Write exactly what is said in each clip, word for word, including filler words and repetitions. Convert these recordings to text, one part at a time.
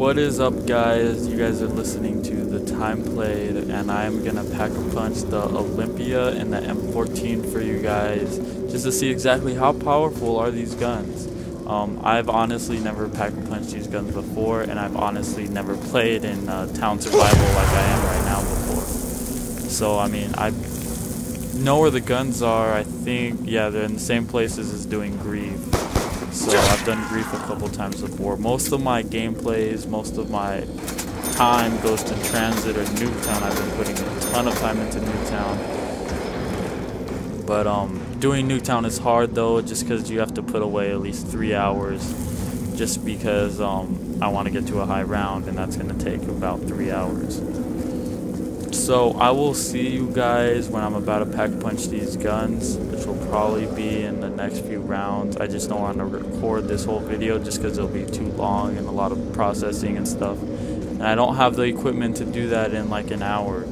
What is up, guys? You guys are listening to The Time Played, and I'm gonna pack a punch the Olympia and the M fourteen for you guys just to see exactly how powerful are these guns. Um, I've honestly never pack a punched these guns before, and I've honestly never played in uh, town survival like I am right now before. So I mean, I know where the guns are. I think yeah, they're in the same places as doing Grief. So I've done Grief a couple times before. Most of my gameplays, most of my time goes to Transit or Nuketown. I've been putting a ton of time into Nuketown. But um, doing Nuketown is hard though, just because you have to put away at least three hours. Just because um, I want to get to a high round, and that's going to take about three hours. So I will see you guys when I'm about to pack punch these guns, which will probably be in the next few rounds. I just don't want to record this whole video just because it'll be too long and a lot of processing and stuff. And I don't have the equipment to do that in like an hour.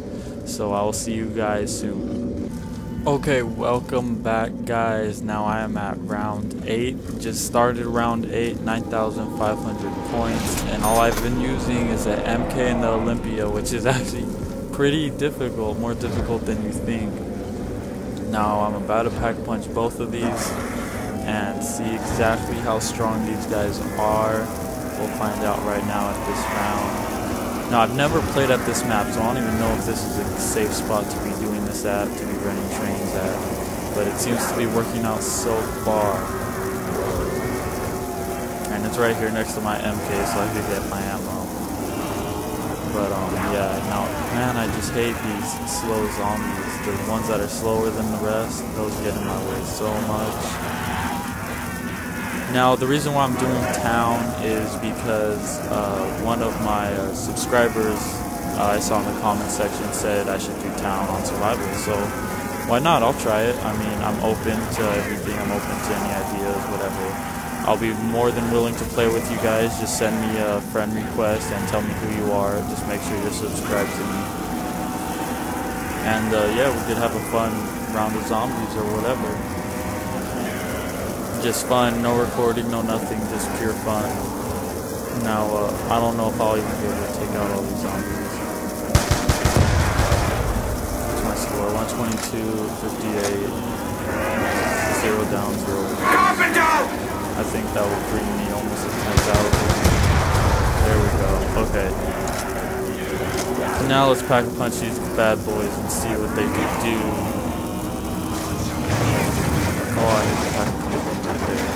So I will see you guys soon. Okay, welcome back, guys. Now I am at round eight. Just started round eight, nine thousand five hundred points. And all I've been using is an M K and the Olympia, which is actually pretty difficult, more difficult than you think. Now I'm about to pack punch both of these and see exactly how strong these guys are. We'll find out right now at this round. Now I've never played at this map, so I don't even know if this is a safe spot to be doing this at, to be running trains at, but it seems to be working out so far. And it's right here next to my M K, so I could get my ammo. But um, yeah, now, man, I just hate these slow zombies. The ones that are slower than the rest, those get in my way so much. Now, the reason why I'm doing town is because uh, one of my uh, subscribers, uh, I saw in the comment section, said I should do town on survival. So why not? I'll try it. I mean, I'm open to everything. I'm open to any ideas, whatever. I'll be more than willing to play with you guys. Just send me a friend request and tell me who you are. Just make sure you're subscribed to me. And uh, yeah, we could have a fun round of zombies or whatever. Just fun, no recording, no nothing, just pure fun. Now, uh, I don't know if I'll even be able to take out all these zombies. That's my score, one twenty-two, fifty-eight, zero down, zero. Come up and go! I think that will bring me almost to ten thousand. There we go. Okay. So now let's pack a punch these bad boys and see what they can do. Oh, I need to pack a punch them right there.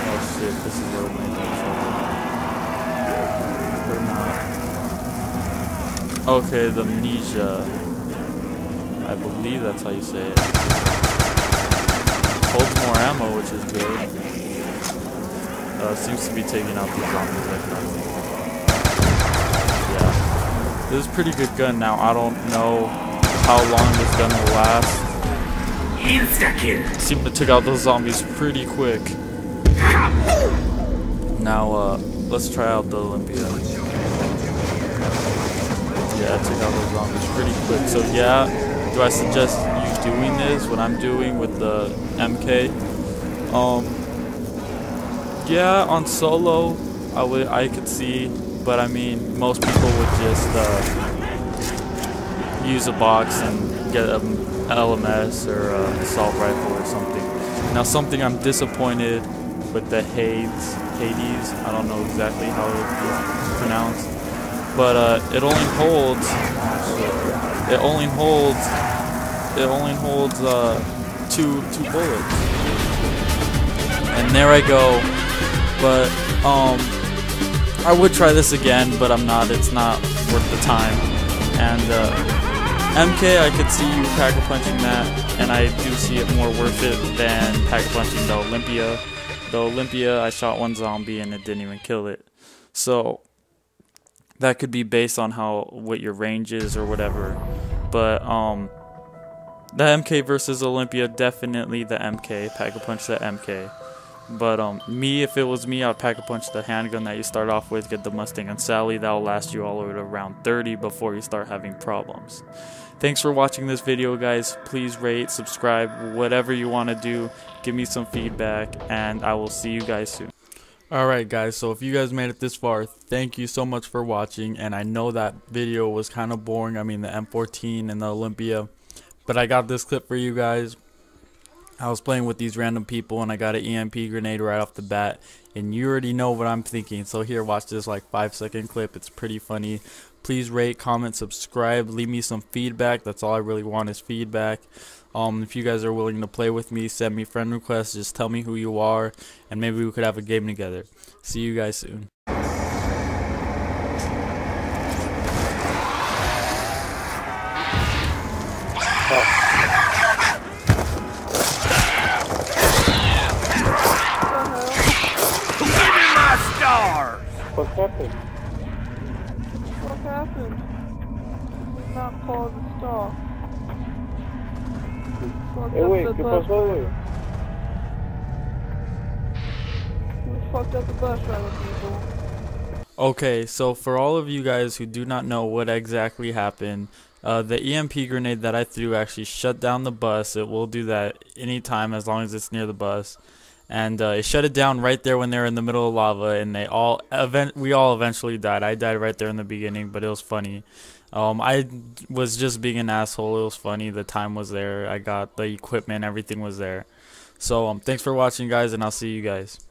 Oh shit, this is where my name's over. Okay, the amnesia. I believe that's how you say it. Holds more ammo, which is good. Uh, seems to be taking out the zombies like nothing. Yeah. This is a pretty good gun. Now, I don't know how long this gun will last. Insta-kill. Seemed to took out those zombies pretty quick. Now, uh, let's try out the Olympia. Yeah, I took out those zombies pretty quick. So yeah, do I suggest doing this, what I'm doing with the M K? Um, yeah, on solo, I would, I could see, but I mean, most people would just uh, use a box and get an L M S or an assault rifle or something. Now, something I'm disappointed with the Hades, Hades, I don't know exactly how it's pronounced, but uh, it only holds, it only holds. It only holds uh, two two bullets, and there I go. But um, I would try this again, but I'm not. It's not worth the time. And uh, M K, I could see you pack a punching that, and I do see it more worth it than pack a punching the Olympia. The Olympia, I shot one zombie and it didn't even kill it. So that could be based on how what your range is or whatever. But um. The M K versus Olympia, definitely the M K. Pack-a-punch the M K. But um, me, if it was me, I'd pack-a-punch the handgun that you start off with. Get the Mustang and Sally. That'll last you all the way to round thirty before you start having problems. Thanks for watching this video, guys. Please rate, subscribe, whatever you want to do. Give me some feedback, and I will see you guys soon. Alright guys, so if you guys made it this far, thank you so much for watching. And I know that video was kind of boring, I mean the M fourteen and the Olympia, but I got this clip for you guys. I was playing with these random people and I got an E M P grenade right off the bat, and you already know what I'm thinking. So here, watch this like five second clip, it's pretty funny. Please rate, comment, subscribe, leave me some feedback. That's all I really want is feedback. Um, if you guys are willing to play with me, send me friend requests, just tell me who you are, and maybe we could have a game together. See you guys soon. What happened? What happened? It's not called the star. Hey, wait, ¿qué pasó, güey? We fucked up the bus driver, people. Okay, so for all of you guys who do not know what exactly happened, uh, the E M P grenade that I threw actually shut down the bus. It will do that anytime as long as it's near the bus. And uh, it shut it down right there when they were in the middle of lava, and they all event we all eventually died. I died right there in the beginning, but it was funny. Um, I was just being an asshole. It was funny. The time was there. I got the equipment. Everything was there. So um, thanks for watching, guys, and I'll see you guys.